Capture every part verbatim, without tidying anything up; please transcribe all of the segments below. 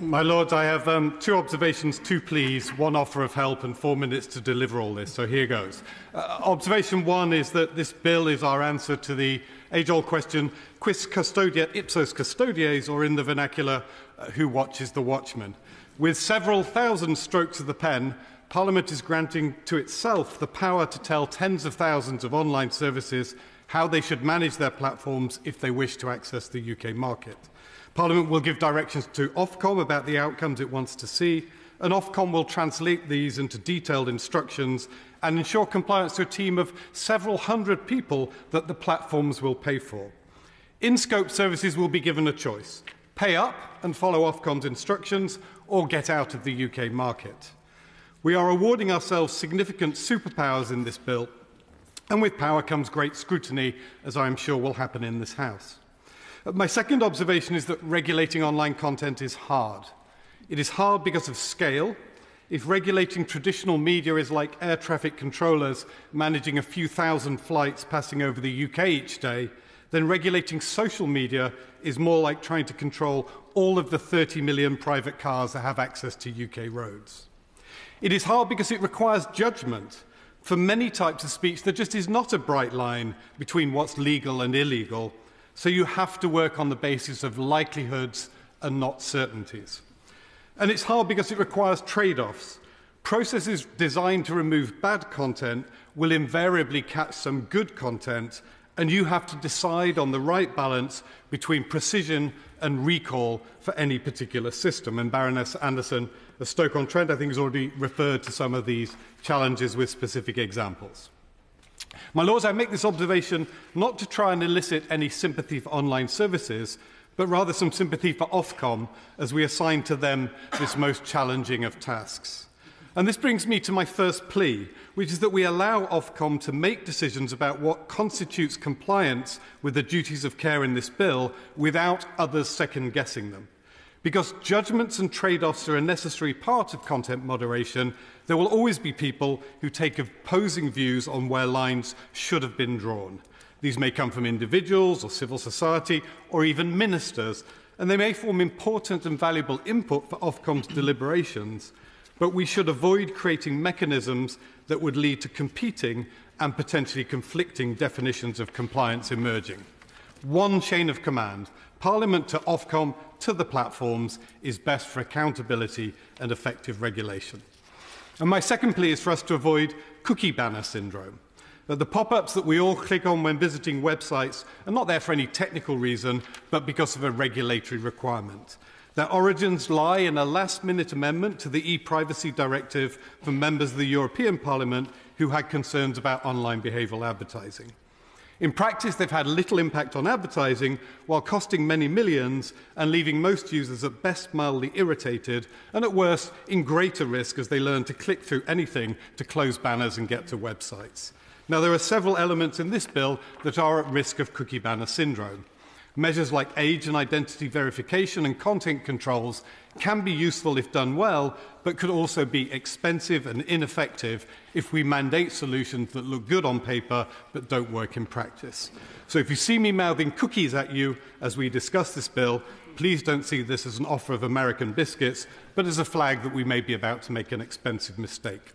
My Lord, I have um, two observations, two pleas, one offer of help and four minutes to deliver all this, so here goes. Uh, observation one is that this bill is our answer to the age-old question, quis custodiet ipsos custodes, or in the vernacular, uh, who watches the watchman? With several thousand strokes of the pen, Parliament is granting to itself the power to tell tens of thousands of online services how they should manage their platforms if they wish to access the U K market. Parliament will give directions to Ofcom about the outcomes it wants to see, and Ofcom will translate these into detailed instructions and ensure compliance to a team of several hundred people that the platforms will pay for. In-scope services will be given a choice: pay up and follow Ofcom's instructions, or get out of the U K market. We are awarding ourselves significant superpowers in this bill, and with power comes great scrutiny, as I am sure will happen in this House. My second observation is that regulating online content is hard. It is hard because of scale. If regulating traditional media is like air traffic controllers managing a few thousand flights passing over the U K each day, then regulating social media is more like trying to control all of the thirty million private cars that have access to U K roads. It is hard because it requires judgment. For many types of speech, there just is not a bright line between what's legal and illegal. So you have to work on the basis of likelihoods and not certainties. And it's hard because it requires trade-offs. Processes designed to remove bad content will invariably catch some good content, and you have to decide on the right balance between precision and recall for any particular system. And Baroness Anderson of Stoke-on-Trent, I think, has already referred to some of these challenges with specific examples. My Lords, I make this observation not to try and elicit any sympathy for online services, but rather some sympathy for Ofcom as we assign to them this most challenging of tasks. And this brings me to my first plea, which is that we allow Ofcom to make decisions about what constitutes compliance with the duties of care in this bill without others second-guessing them. Because judgments and trade-offs are a necessary part of content moderation, there will always be people who take opposing views on where lines should have been drawn. These may come from individuals or civil society or even ministers, and they may form important and valuable input for Ofcom's deliberations, but we should avoid creating mechanisms that would lead to competing and potentially conflicting definitions of compliance emerging. One chain of command, Parliament to Ofcom to the platforms, is best for accountability and effective regulation. And my second plea is for us to avoid cookie banner syndrome. That the pop-ups that we all click on when visiting websites are not there for any technical reason, but because of a regulatory requirement. Their origins lie in a last-minute amendment to the e-privacy directive from members of the European Parliament who had concerns about online behavioural advertising. In practice, they've had little impact on advertising, while costing many millions and leaving most users at best mildly irritated and at worst in greater risk as they learn to click through anything to close banners and get to websites. Now, there are several elements in this bill that are at risk of cookie banner syndrome. Measures like age and identity verification and content controls can be useful if done well, but could also be expensive and ineffective if we mandate solutions that look good on paper but don't work in practice. So if you see me mouthing cookies at you as we discuss this bill, please don't see this as an offer of American biscuits, but as a flag that we may be about to make an expensive mistake.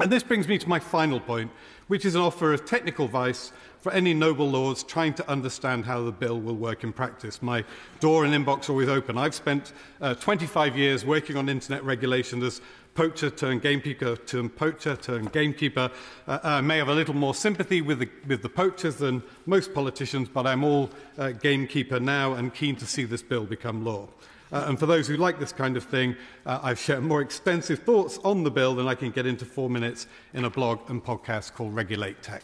And this brings me to my final point, which is an offer of technical advice for any noble lords trying to understand how the bill will work in practice. My door and inbox are always open. I've spent uh, twenty-five years working on internet regulation as poacher turned gamekeeper turned poacher turned gamekeeper. Uh, I may have a little more sympathy with the, with the poachers than most politicians, but I'm all uh, gamekeeper now and keen to see this bill become law. Uh, and for those who like this kind of thing, uh, I've shared more extensive thoughts on the bill than I can get into four minutes in a blog and podcast called Regulate Tech.